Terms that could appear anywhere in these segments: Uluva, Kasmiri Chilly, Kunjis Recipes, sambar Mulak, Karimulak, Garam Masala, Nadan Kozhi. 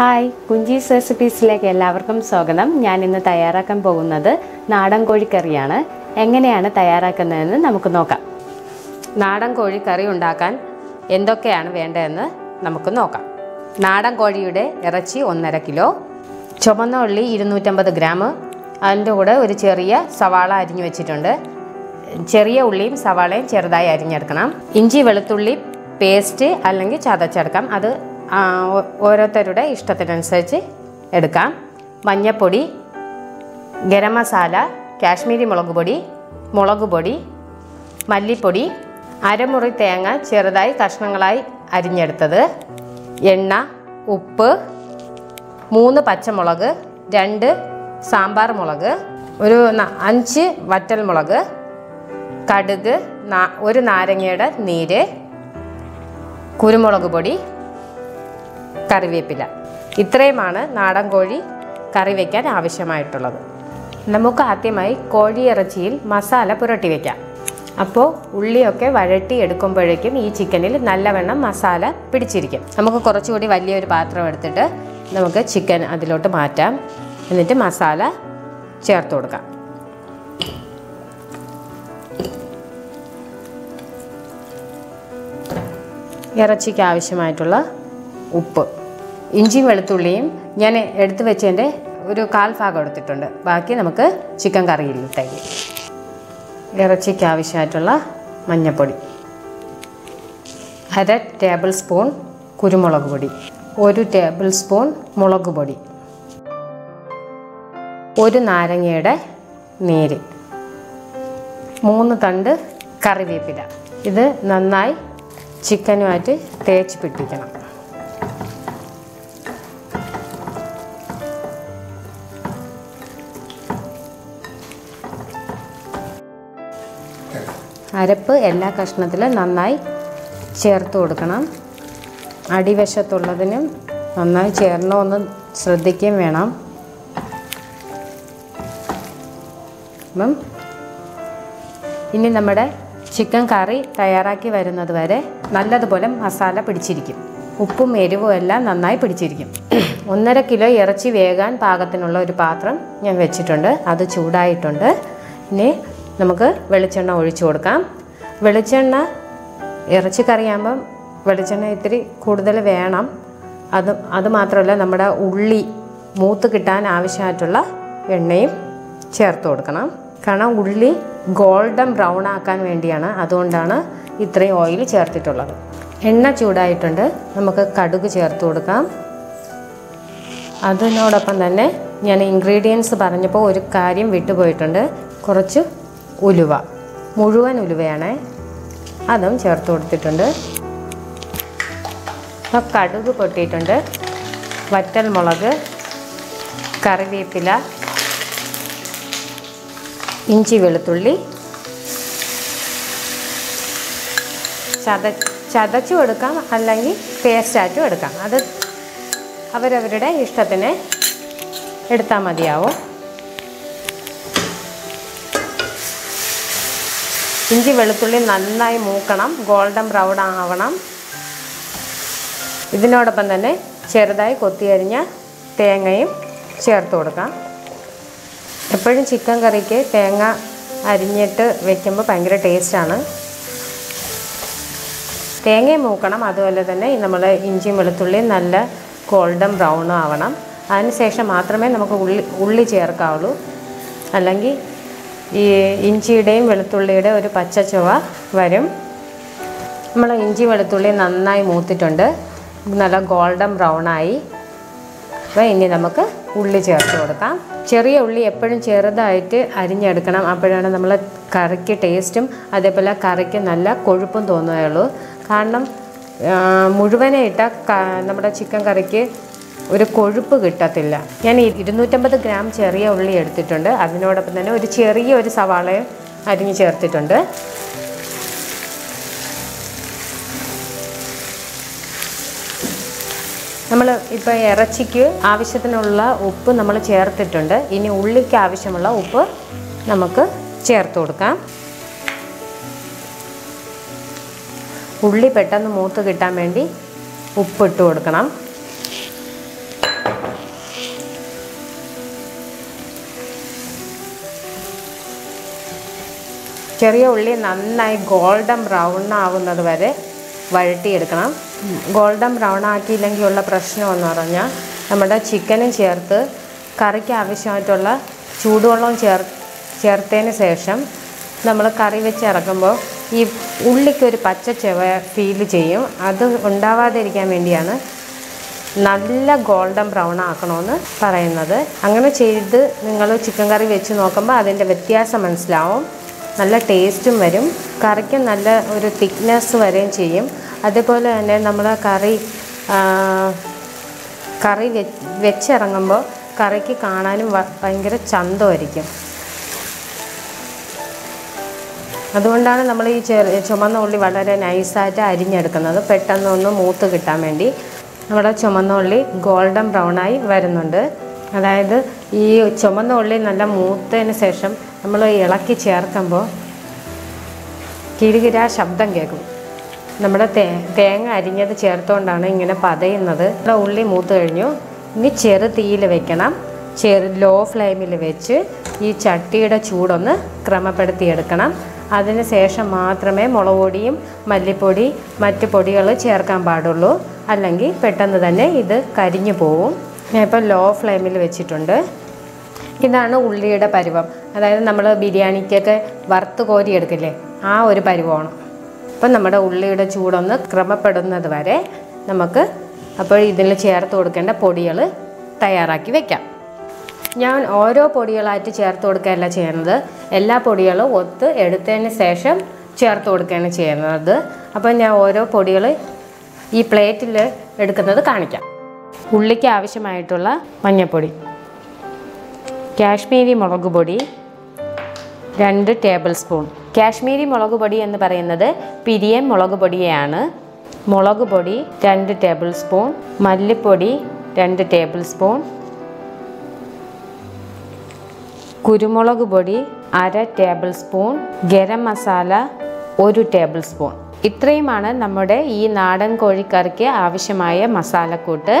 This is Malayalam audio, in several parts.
Hi, Kunji's recipes like a lavercum soganum, Yan in the Tayarakan Bogunada, Nadan Kozhi Kariana, Engana Tayarakan and Namakunoka Nadan Kozhi Kari Undakan, Endokan Vendana, Namakunoka Nadan Kozhiude, Erachi on Narakilo, Chomano only Idanutemba the grammar, and the Hoda with Cheria, Savala Adinu Chitunda, Cheria Ulim, Savala, Cherdai Adinarkanam, Inji Velatulip, Paste, Alangi Chada Charkam, other. ഓരോരുത്തരുടെ ഇഷ്ടത്തിനനുസരിച്ച് എടുക്കാം മഞ്ഞപ്പൊടി ഗരം മസാല കാശ്മീരി മുളക് പൊടി മല്ലിപ്പൊടി അരമുറി തേങ്ങ ചെറുതായി കഷ്ണങ്ങളായി അരിഞ്ഞെടുത്തത് എണ്ണ ഉപ്പ് മൂന്ന് പച്ചമുളക് രണ്ട് സാമ്പാർ മുളക് ഒരു അഞ്ച് വറ്റൽ മുളക് കടുക് ഒരു നാരങ്ങയുടെ നീര് കുരുമുളക് പൊടി Karivepila. Itremana, Nadan Kozhi, Karivekan, Avishamayatulad. Namukatimai, Kodi Arachil, Masala Purativeka. Apo, Ulioke, Vareti, Edcomberekin, each chicken, Nalavana, Masala, Pidichirica. Namaka Korachudi Value Patra Verteta, Namaka chicken at the Lotamata, and the Masala, Chertodka. Yarachika Avishamayatula, Uppu. Inji Velatullim, Yane Editha Vachende, Uru Kalfago Titunda, Baki Namaka, Chicken Curry Tagi. Erachikavishatola, Manapodi. Add a tablespoon Kurumolagodi. 1 tablespoon Molagodi. 1 narangeda Neri. 3 thanda Karivepila. Either Nanai Chicken Vati, Tech Pitikana. അരപ്പ് എല്ലാ കഷ്ണത്തിലും നന്നായി ചേർത്ത് കൊടുക്കണം അടിവശത്തുള്ളതിനും നന്നായി ചേർന്നൊന്ന് ശ്രദ്ധിക്കുകയും വേണം ഇനി നമ്മുടെ ചിക്കൻ കറി തയ്യാറാക്കി വരുന്നത് വരെ നല്ലതുപോലെ മസാല പിടിച്ചിരിക്കും ഉപ്പും എരിവും എല്ലാം നന്നായി പിടിച്ചിരിക്കും 1.5 കിലോ ഇറച്ചി വേകാൻ പാകത്തിനുള്ള ഒരു പാത്രം ഞാൻ വെച്ചിട്ടുണ്ട് അത് ചൂടായിട്ടുണ്ട് ഇനി നമുക്ക് വെളിച്ചെണ്ണ ഒഴിച്ചു കൊടുക്കാം വെളിച്ചെണ്ണ ഇറച്ചി കറിയാകുമ്പോൾ വെളിച്ചെണ്ണ ഇത്തിരി കൂടുതൽ വേണം അത് മാത്രമല്ല നമ്മുടെ ഉള്ളി മൂത്ത് കിട്ടാൻ ആവശ്യമായിട്ടുള്ള എണ്ണയും ചേർത്ത് കൊടുക്കണം കാരണം ഉള്ളി ഗോൾഡൻ ബ്രൗൺ ആക്കാൻ വേണ്ടിയാണ് അതുകൊണ്ടാണ് ഇത്രയും ഓയിൽ ചേർത്തിട്ടുള്ളത് എണ്ണ ചൂടായിട്ടുണ്ട് നമുക്ക് കടുക് ചേർത്ത് കൊടുക്കാം അതിനോടൊപ്പം തന്നെ ഞാൻ ഇൻഗ്രീഡിയൻസ് പറഞ്ഞപ്പോൾ ഒരു കാര്യം വിട്ടുപോയിട്ടുണ്ട് കുറച്ച് ഉലുവ മുഴുവൻ ഉലുവയാണ് അതും ചേർത്ത് കൊടുത്തിട്ടുണ്ട് കടുക് പൊട്ടിയിട്ടുണ്ട് വറ്റൽ മുളക് കറിവേപ്പില ഇഞ്ചി വെളുത്തുള്ളി ചതച്ചു എടുക്കാം അല്ലെങ്കിൽ പേസ്റ്റ് ആക്കി എടുക്കാം അത് അവരവരുടെ ഇഷ്ടത്തിന് എടുത്താൽ മതിയാവും ഇഞ്ചി വെളുത്തുള്ളി നന്നായി മൂക്കണം ഗോൾഡൻ ബ്രൗൺ ആവണം ഇതിനോടൊപ്പം തന്നെ ചെറുതായി കൊത്തിയരിഞ്ഞ തേങ്ങയും ചേർത്ത് കൊടുക്കാം എപ്പോഴും ചിക്കൻ കറിക്ക് തേങ്ങ അരിഞ്ഞിട്ട് വെക്കുമ്പോൾ ഭയങ്കര ടേസ്റ്റാണ് തേങ്ങയും മൂക്കണം അതുപോലെ തന്നെ നമ്മൾ ഇഞ്ചി വെളുത്തുള്ളി നല്ല ഗോൾഡൻ ബ്രൗൺ ആവണം അതിനുശേഷം മാത്രമേ നമുക്ക് ഉള്ളി ചേർക്കാവുള്ളൂ അല്ലെങ്കിൽ ഇഞ്ചിയുടെയും വെളുത്തുള്ളിയുടെ ഒരു പച്ച ചുവ വരും നമ്മൾ ഇഞ്ചി വെളുത്തുള്ളി നന്നായി മൂത്തിട്ടുണ്ട് നല്ല ഗോൾഡൻ ബ്രൗൺ ആയി അപ്പോൾ ഇനി നമുക്ക് ഉള്ളി ചേർത്ത് കൊടുക്കാം ചെറിയ ഉള്ളി എപ്പോഴും ചെറുതായിട്ട് അരിഞ്ഞെടുക്കണം അപ്പോഴാണ് നമ്മൾ കറിക്ക് ടേസ്റ്റും അതേപോലെ കറിക്ക് നല്ല കൊഴുപ്പും തോന്നുകയുള്ളൂ കാരണം മുഴുവനെ ഇട്ടാൽ നമ്മുടെ ചിക്കൻ കറിക്ക് ഒരു കൊഴുപ്പ് കിട്ടത്തില്ല ഞാൻ 250 ഗ്രാം ചെറിയ ഉള്ളി എടുത്തിട്ടുണ്ട് അതിനോടൊപ്പം തന്നെ ഒരു ചെറിയ ഒരു സവാളയും അരിഞ്ഞു ചേർത്തിട്ടുണ്ട് നമ്മൾ ഇപ്പോൾ ഇറച്ചിക്ക് ആവശ്യത്തിനുള്ള ഉപ്പ് നമ്മൾ ചേർത്തിട്ടുണ്ട് ഇനി ഉള്ളിക്ക് ആവശ്യമുള്ള ഉപ്പ് നമുക്ക് ചേർത്ത് കൊടുക്കാം ഉള്ളി പെട്ടെന്ന് മൂത്ത് കിട്ടാൻ വേണ്ടി ഉപ്പ് ഇട്ട് കൊടുക്കണം ചെറിയ ഉള്ളി നന്നായി ഗോൾഡൻ ബ്രൗൺ ആവുന്നത് വരെ വഴറ്റി എടുക്കണം ഗോൾഡൻ ബ്രൗൺ ആക്കിയില്ലെങ്കിൽ ഉള്ള പ്രശ്നം എന്ന് പറഞ്ഞാൽ നമ്മുടെ ചിക്കനും ചേർത്ത് കറിക്ക് ആവശ്യമായിട്ടുള്ള ചൂടുവെള്ളം ചേർത്തതിന് ശേഷം നമ്മൾ കറി വെച്ച് ഇറക്കുമ്പോൾ ഈ ഉള്ളിക്ക് ഒരു പച്ച ചവ ഫീൽ ചെയ്യും അത് ഉണ്ടാവാതിരിക്കാൻ വേണ്ടിയാണ് നല്ല ഗോൾഡൻ ബ്രൗൺ ആക്കണമെന്ന് പറയുന്നത് അങ്ങനെ ചെയ്ത് നിങ്ങൾ ചിക്കൻ കറി വെച്ച് നോക്കുമ്പോൾ അതിൻ്റെ വ്യത്യാസം മനസ്സിലാവും നല്ല ടേസ്റ്റും വരും കറിക്ക് നല്ല ഒരു തിക്നെസ് വരെയും ചെയ്യും അതുപോലെ തന്നെ നമ്മൾ കറി വെച്ചിറങ്ങുമ്പോൾ കറിക്ക് കാണാനും ഭയങ്കര ചന്തമായിരിക്കും അതുകൊണ്ടാണ് നമ്മൾ ഈ ചുമന്ന ഉള്ളി വളരെ നൈസായിട്ട് അരിഞ്ഞെടുക്കുന്നത് പെട്ടെന്നൊന്ന് മൂത്ത് കിട്ടാൻ വേണ്ടി നമ്മുടെ ചുമന്ന ഉള്ളി ഗോൾഡൻ ബ്രൗണായി വരുന്നുണ്ട് അതായത് ഈ ചുമന്ന ഉള്ളി നല്ല മൂത്തതിന് ശേഷം നമ്മൾ ഇളക്കി ചേർക്കുമ്പോൾ കിടുകിരാ ശബ്ദം കേൾക്കും നമ്മുടെ തേങ്ങ അരിഞ്ഞത് ചേർത്തുകൊണ്ടാണ് ഇങ്ങനെ പതയുന്നത് നമ്മുടെ ഉള്ളി മൂത്ത് കഴിഞ്ഞു ഇനി ചെറു തീയിൽ വെക്കണം ലോ ഫ്ലെയിമിൽ വെച്ച് ഈ ചട്ടിയുടെ ചൂടൊന്ന് ക്രമപ്പെടുത്തിയെടുക്കണം അതിന് ശേഷം മാത്രമേ മുളക് പൊടിയും മല്ലിപ്പൊടി മറ്റ് പൊടികൾ ചേർക്കാൻ പാടുള്ളൂ അല്ലെങ്കിൽ പെട്ടെന്ന് തന്നെ ഇത് കരിഞ്ഞു പോവും ഞാൻ ഇപ്പോൾ ലോ ഫ്ലെയിമിൽ വെച്ചിട്ടുണ്ട് ഇതാണ് ഉള്ളിയുടെ പരുവം അതായത് നമ്മൾ ബിരിയാണിക്കൊക്കെ വറുത്ത് കോരിയെടുക്കില്ലേ ആ ഒരു പരുവമാണ് അപ്പം നമ്മുടെ ഉള്ളിയുടെ ചൂടൊന്ന് ക്രമപ്പെടുന്നത് വരെ നമുക്ക് അപ്പോൾ ഇതിൽ ചേർത്ത് കൊടുക്കേണ്ട പൊടികൾ തയ്യാറാക്കി വെക്കാം ഞാൻ ഓരോ പൊടികളായിട്ട് ചേർത്ത് കൊടുക്കുകയല്ല ചെയ്യുന്നത് എല്ലാ പൊടികളും ഒത്ത് എടുത്തതിന് ശേഷം ചേർത്ത് കൊടുക്കുകയാണ് ചെയ്യുന്നത് അപ്പം ഞാൻ ഓരോ പൊടികൾ ഈ പ്ലേറ്റിൽ എടുക്കുന്നത് കാണിക്കാം ഉള്ളിക്ക് ആവശ്യമായിട്ടുള്ള മഞ്ഞൾപ്പൊടി കാശ്മീരി മുളക് പൊടി 2 ടേബിൾ സ്പൂൺ കാശ്മീരി മുളക് പൊടി എന്ന് പറയുന്നത് പിരിയൻ മുളക് പൊടിയാണ് മുളക് പൊടി 2 ടേബിൾ സ്പൂൺ മല്ലിപ്പൊടി 2 ടേബിൾ സ്പൂൺ കുരുമുളക് പൊടി 1/2 table spoon garam masala 1 table spoon ഇത്രയുമാണ് നമ്മുടെ ഈ നാടൻ കോഴിക്കറിക്ക് ആവശ്യമായ മസാലക്കൂട്ട്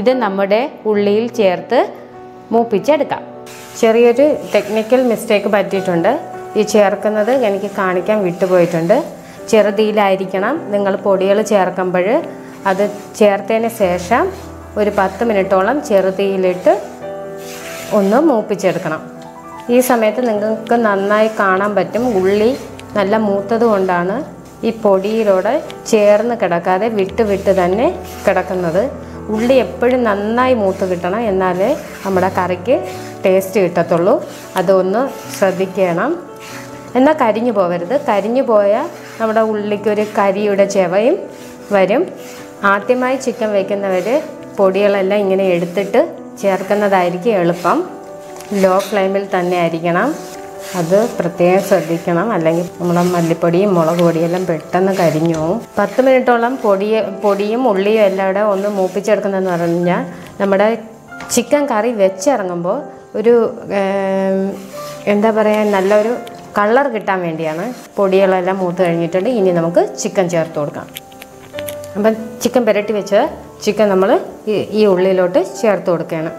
ഇത് നമ്മുടെ ഉള്ളിയിൽ ചേർത്ത് മൂപ്പിച്ചെടുക്കാം ചെറിയൊരു ടെക്നിക്കൽ മിസ്റ്റേക്ക് പറ്റിയിട്ടുണ്ട് ഈ ചേർക്കുന്നത് എനിക്ക് കാണിക്കാൻ വിട്ടുപോയിട്ടുണ്ട് ചെറുതീയിലായിരിക്കണം നിങ്ങൾ പൊടികൾ ചേർക്കുമ്പോൾ അത് ചേർത്തതിന് ശേഷം ഒരു 10 മിനിറ്റോളം ചെറുതീയിലിട്ട് ഒന്ന് മൂപ്പിച്ചെടുക്കണം ഈ സമയത്ത് നിങ്ങൾക്ക് നന്നായി കാണാൻ പറ്റും ഉള്ളി നല്ല മൂത്തത് കൊണ്ടാണ് ഈ പൊടിയിലൂടെ ചേർന്ന് കിടക്കാതെ വിട്ട് തന്നെ കിടക്കുന്നത് ഉള്ളി എപ്പോഴും നന്നായി മൂത്ത് കിട്ടണം എന്നാലേ നമ്മുടെ കറിക്ക് ടേസ്റ്റ് കിട്ടത്തുള്ളൂ അതൊന്ന് ശ്രദ്ധിക്കണം എന്നാൽ കരിഞ്ഞു പോകരുത് കരിഞ്ഞു പോയാൽ നമ്മുടെ ഉള്ളിക്കൊരു കരിയുടെ ചവയും വരും ആദ്യമായി ചിക്കൻ വയ്ക്കുന്നവർ പൊടികളെല്ലാം ഇങ്ങനെ എടുത്തിട്ട് ചേർക്കുന്നതായിരിക്കും എളുപ്പം ലോ ഫ്ലെയിമിൽ തന്നെ ആയിരിക്കണം അത് പ്രത്യേകം ശ്രദ്ധിക്കണം അല്ലെങ്കിൽ നമ്മുടെ മല്ലിപ്പൊടിയും മുളക് പൊടിയെല്ലാം പെട്ടെന്ന് കരിഞ്ഞു പോകും 10 മിനിറ്റോളം പൊടിയും ഉള്ളിയും എല്ലാം കൂടെ ഒന്ന് മൂപ്പിച്ചെടുക്കുന്നതെന്ന് പറഞ്ഞാൽ നമ്മുടെ ചിക്കൻ കറി വെച്ചിറങ്ങുമ്പോൾ ഒരു എന്താ പറയുക നല്ലൊരു കളർ കിട്ടാൻ വേണ്ടിയാണ് പൊടികളെല്ലാം മൂത്ത് കഴിഞ്ഞിട്ടുണ്ട് ഇനി നമുക്ക് ചിക്കൻ ചേർത്ത് കൊടുക്കാം അപ്പം ചിക്കൻ പുരട്ടി വെച്ച ചിക്കൻ നമ്മൾ ഈ ഉള്ളിയിലോട്ട് ചേർത്ത് കൊടുക്കുകയാണ്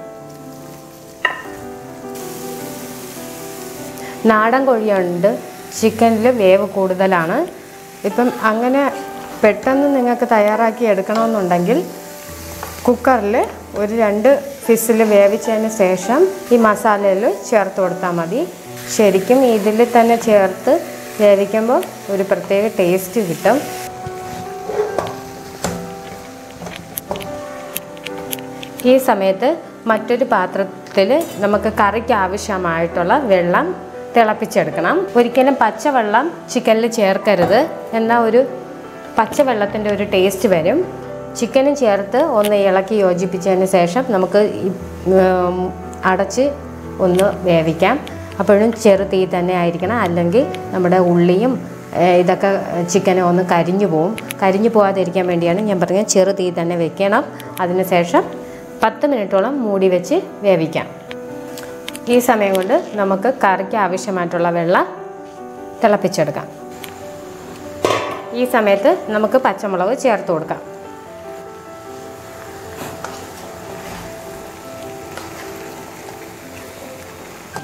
നാടൻ കോഴിയുണ്ട് ചിക്കനിൽ വേവ് കൂടുതലാണ് ഇപ്പം അങ്ങനെ പെട്ടെന്ന് നിങ്ങൾക്ക് തയ്യാറാക്കി എടുക്കണമെന്നുണ്ടെങ്കിൽ കുക്കറിൽ ഒരു 2 വിസിൽ വേവിച്ചതിന് ശേഷം ഈ മസാലയിൽ ചേർത്ത് കൊടുത്താൽ മതി ശരിക്കും ഇതിൽ തന്നെ ചേർത്ത് വേവിക്കുമ്പോൾ ഒരു പ്രത്യേക ടേസ്റ്റ് കിട്ടും ഈ സമയത്ത് മറ്റൊരു പാത്രത്തിൽ നമുക്ക് കറിക്ക് ആവശ്യമായിട്ടുള്ള വെള്ളം തിളപ്പിച്ചെടുക്കണം ഒരിക്കലും പച്ചവെള്ളം ചിക്കനിൽ ചേർക്കരുത് എന്നാൽ ഒരു പച്ചവെള്ളത്തിൻ്റെ ഒരു ടേസ്റ്റ് വരും ചിക്കനും ചേർത്ത് ഒന്ന് ഇളക്കി യോജിപ്പിച്ചതിന് ശേഷം നമുക്ക് അടച്ച് ഒന്ന് വേവിക്കാം അപ്പോഴും ചെറു തീ തന്നെ ആയിരിക്കണം അല്ലെങ്കിൽ നമ്മുടെ ഉള്ളിയും ഇതൊക്കെ ചിക്കനും ഒന്ന് കരിഞ്ഞു പോവും കരിഞ്ഞു പോകാതിരിക്കാൻ വേണ്ടിയാണ് ഞാൻ പറഞ്ഞത് ചെറു തീ തന്നെ വെക്കണം അതിന് ശേഷം 10 മിനിറ്റോളം മൂടി വെച്ച് വേവിക്കാം ഈ സമയം കൊണ്ട് നമുക്ക് കറിക്ക് ആവശ്യമായിട്ടുള്ള വെള്ളം തിളപ്പിച്ചെടുക്കാം ഈ സമയത്ത് നമുക്ക് പച്ചമുളക് ചേർത്ത് കൊടുക്കാം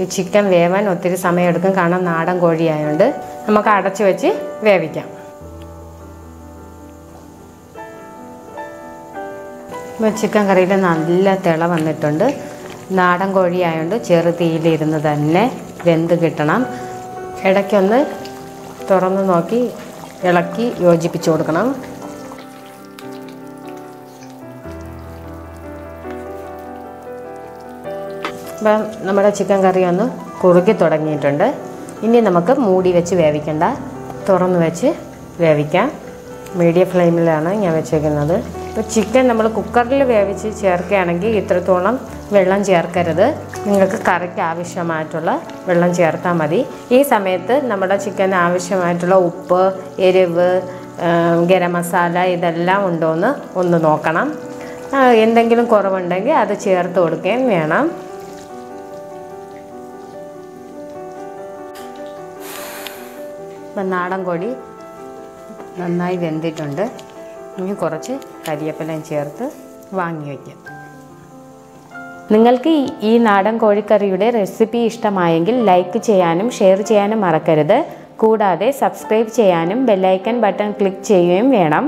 ഈ ചിക്കൻ വേവാൻ ഒത്തിരി സമയം എടുക്കും കാരണം നാടൻ കോഴി ആയതുകൊണ്ട് നമുക്ക് അടച്ചു വെച്ച് വേവിക്കാം ചിക്കൻ കറിയിൽ നല്ല തിള വന്നിട്ടുണ്ട് നാടൻ കോഴി ആയതുകൊണ്ട് ചെറു തീയിലിരുന്ന് തന്നെ വെന്ത് കിട്ടണം ഇടയ്ക്കൊന്ന് തുറന്ന് നോക്കി ഇളക്കി യോജിപ്പിച്ച് കൊടുക്കണം അപ്പം നമ്മുടെ ചിക്കൻ കറി ഒന്ന് കുറുകി തുടങ്ങിയിട്ടുണ്ട് ഇനി നമുക്ക് മൂടി വെച്ച് വേവിക്കണ്ട തുറന്ന് വെച്ച് വേവിക്കാം മീഡിയം ഫ്ലെയിമിലാണ് ഞാൻ വെച്ചേക്കുന്നത് അപ്പോൾ ചിക്കൻ നമ്മൾ കുക്കറിൽ വേവിച്ച് ചേർക്കുകയാണെങ്കിൽ ഇത്രത്തോളം വെള്ളം ചേർക്കരുത് നിങ്ങൾക്ക് കറിക്ക് ആവശ്യമായിട്ടുള്ള വെള്ളം ചേർത്താൽ മതി ഈ സമയത്ത് നമ്മുടെ ചിക്കൻ ആവശ്യമായിട്ടുള്ള ഉപ്പ് എരിവ് ഗരം മസാല ഇതെല്ലാം ഉണ്ടോയെന്ന് ഒന്ന് നോക്കണം എന്തെങ്കിലും കുറവുണ്ടെങ്കിൽ അത് ചേർത്ത് കൊടുക്കുകയും വേണം അപ്പം നാടൻ കോഴി നന്നായി വെന്തിട്ടുണ്ട് ഇനി കുറച്ച് കരിയേപ്പിലയും ചേർത്ത് വാങ്ങി വയ്ക്കാം നിങ്ങൾക്ക് ഈ നാടൻ കോഴിക്കറിയുടെ റെസിപ്പി ഇഷ്ടമായെങ്കിൽ ലൈക്ക് ചെയ്യാനും ഷെയർ ചെയ്യാനും മറക്കരുത് കൂടാതെ സബ്സ്ക്രൈബ് ചെയ്യാനും ബെല്ലൈക്കൺ ബട്ടൺ ക്ലിക്ക് ചെയ്യുകയും വേണം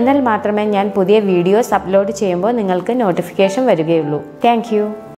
എന്നാൽ മാത്രമേ ഞാൻ പുതിയ വീഡിയോസ് അപ്ലോഡ് ചെയ്യുമ്പോൾ നിങ്ങൾക്ക് നോട്ടിഫിക്കേഷൻ വരികയുള്ളൂ താങ്ക്